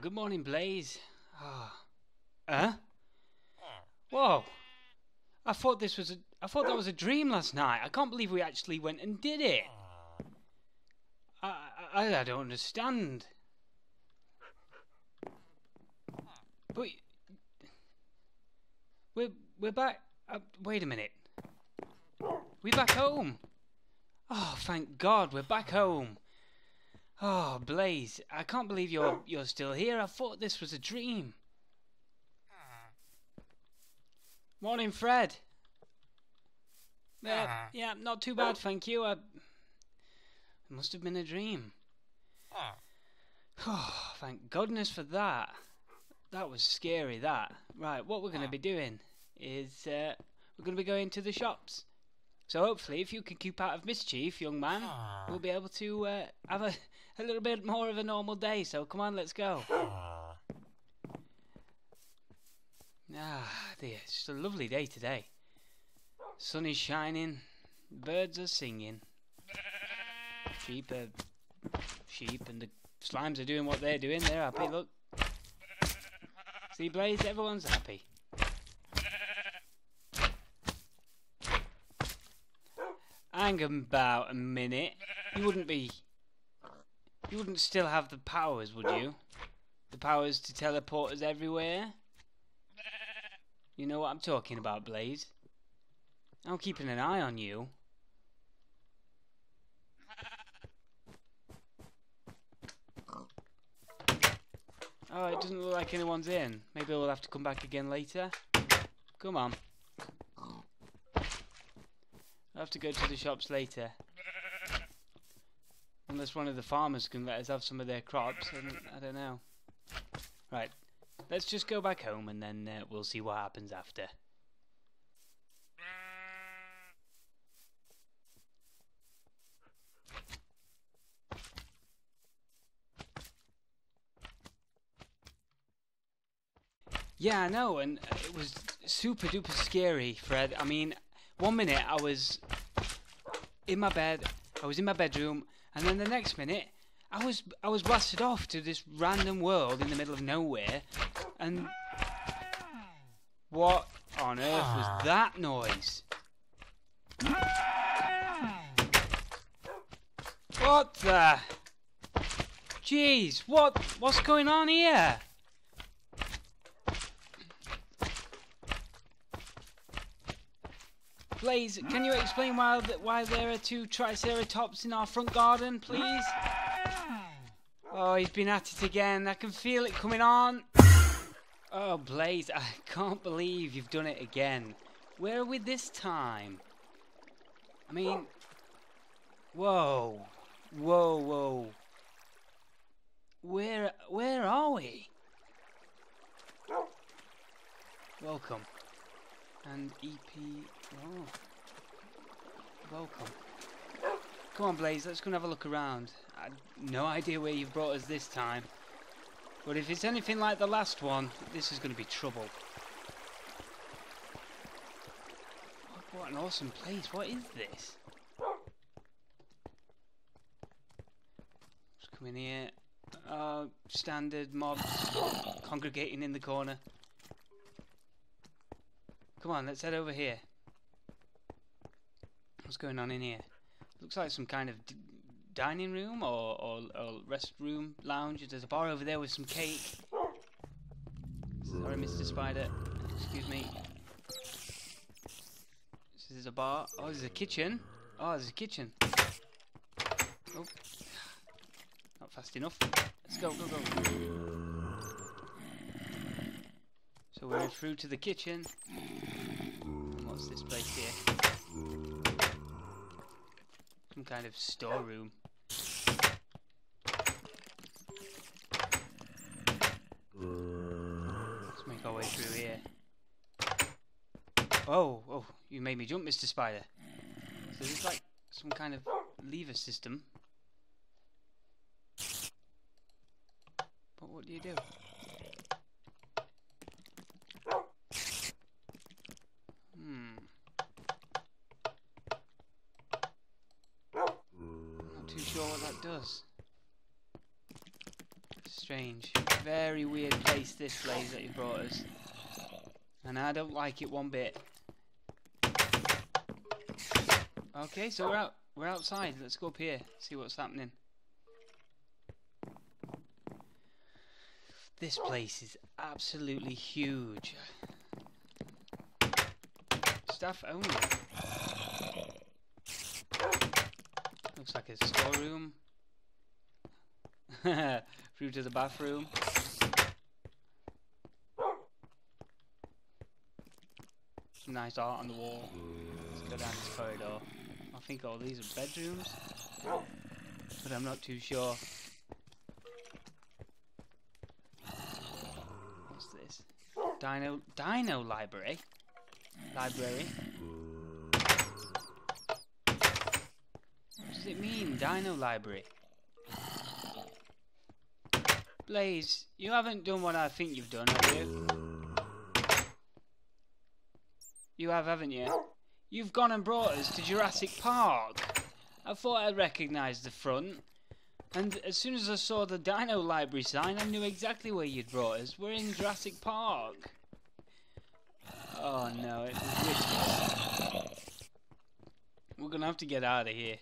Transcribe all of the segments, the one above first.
Good morning, Blaze. Huh? Whoa. I thought that was a dream last night. I can't believe we actually went and did it. I don't understand. But we're back. Wait a minute. We're back home. Oh, thank God, we're back home. Oh, Blaze, I can't believe you're still here. I thought this was a dream. Morning, Fred. Yeah, not too bad, thank you. It must have been a dream. Oh, thank goodness for that. That was scary, that. Right, what we're going to be doing is we're going to be going to the shops. So hopefully, if you can keep out of mischief, young man, we'll be able to have a little bit more of a normal day. So come on, let's go. Ah, dear, it's just a lovely day today. Sun is shining, birds are singing, sheep, and the slimes are doing what they're doing. They're happy. Look, see, Blaze, everyone's happy. Hang about a minute. You wouldn't still have the powers, would you? The powers to teleport us everywhere? You know what I'm talking about, Blaze. I'm keeping an eye on you. Oh, it doesn't look like anyone's in. Maybe we'll have to come back again later. Come on. I'll have to go to the shops later. Unless one of the farmers can let us have some of their crops, and I don't know. Right, let's just go back home and then we'll see what happens after. Yeah, I know, and it was super duper scary, Fred. I mean, one minute I was in my bed, I was in my bedroom, and then the next minute I was blasted off to this random world in the middle of nowhere, and what on earth was that noise? What the? Jeez, what's going on here? Blaze, can you explain why there are two triceratops in our front garden, please? Oh, he's been at it again. I can feel it coming on. Oh, Blaze, I can't believe you've done it again. Where are we this time? I mean... Whoa. Whoa, whoa. Where are we? Welcome. And EP... Oh. Welcome. Come on, Blaze, let's go and have a look around. I've no idea where you've brought us this time. But if it's anything like the last one, this is going to be trouble. What an awesome place. What is this? Just come in here. Oh, standard mobs congregating in the corner. Come on, let's head over here. What's going on in here? Looks like some kind of dining room or rest room lounge. There's a bar over there with some cake. Sorry, Mr. Spider. Excuse me. This is a bar. Oh, there's a kitchen. Oh, there's a kitchen. Oh. Not fast enough. Let's go, go, go. So we're through to the kitchen. What's this place here? Some kind of storeroom. Let's make our way through here. Oh, oh, you made me jump, Mr. Spider. So this is like some kind of lever system. But what do you do? strange. Very weird place this Blaze that you brought us. And I don't like it one bit. Okay, so we're outside. Let's go up here, see what's happening. This place is absolutely huge. Staff only. Looks like a storeroom. Through to the bathroom. Some nice art on the wall. Let's go down this corridor. I think all these are bedrooms, but I'm not too sure. What's this? Dino library. What does it mean, Dino library? Blaze, you haven't done what I think you've done, have you? You have, haven't you? You've gone and brought us to Jurassic Park. I thought I recognised the front. And as soon as I saw the Dino Library sign, I knew exactly where you'd brought us. We're in Jurassic Park. Oh no, it was ridiculous. We're going to have to get out of here.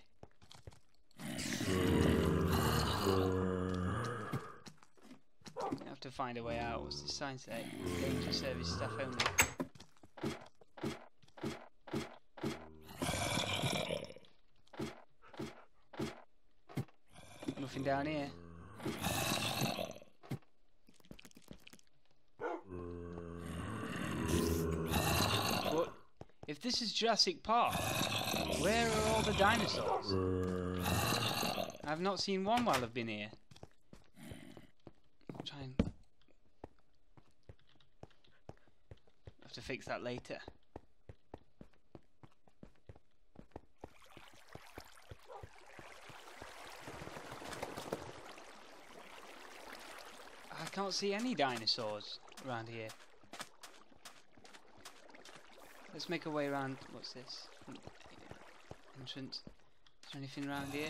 To find a way out. What's the sign say? Danger service staff only. Nothing down here. But if this is Jurassic Park, where are all the dinosaurs? I've not seen one while I've been here. To fix that later. I can't see any dinosaurs around here. Let's make our way around. What's this? Entrance. Is there anything around here?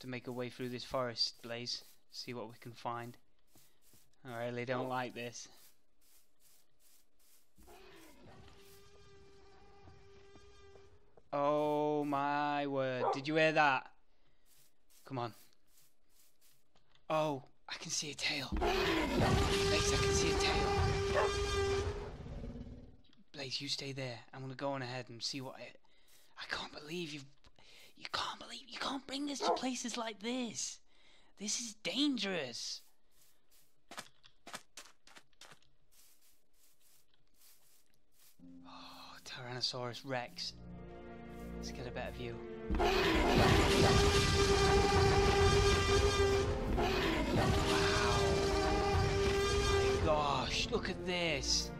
To make a way through this forest, Blaze. See what we can find. I really don't like this. Oh my word. Did you hear that? Come on. Oh, I can see a tail. Blaze, I can see a tail. Blaze, you stay there. I'm going to go on ahead and see what it... I can't believe you've... you can't bring us to places like this. This is dangerous. Oh, Tyrannosaurus Rex. Let's get a better view. Wow. My gosh, look at this.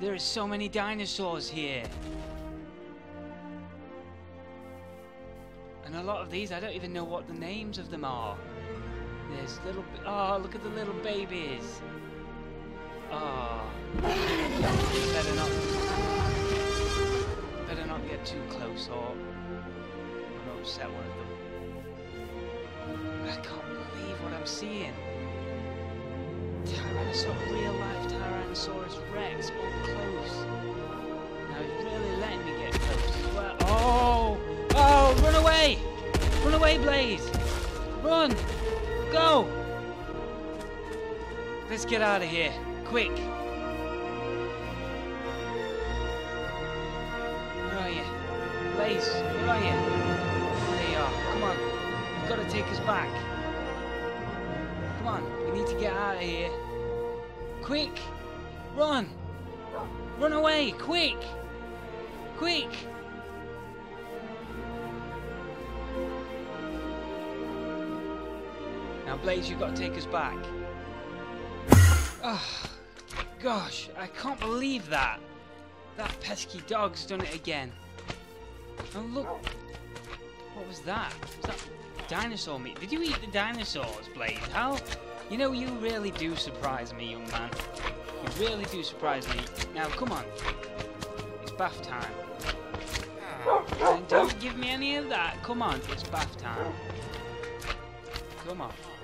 There are so many dinosaurs here. And a lot of these, I don't even know what the names of them are. There's little... oh, look at the little babies. Oh. Better not get too close or I'll upset one of them. But I can't believe what I'm seeing. Tyrannosaurus, real life Tyrannosaurus Rex, all close. Now he's really letting me get close. Well, oh! Oh, run away! Run away, Blaze! Run! Go! Let's get out of here, quick! Where are you? Blaze, where are you? There you are, come on. You've got to take us back. Come on, we need to get out of here. Quick! Run! Run away, quick! Quick! Now, Blaze, you've got to take us back. Oh, gosh, I can't believe that. That pesky dog's done it again. And look, what was that? Was that dinosaur meat? Did you eat the dinosaurs, Blaze? How? You know, you really do surprise me, young man. You really do surprise me. Now, come on. bath time. And don't give me any of that. Come on, it's bath time. Come on.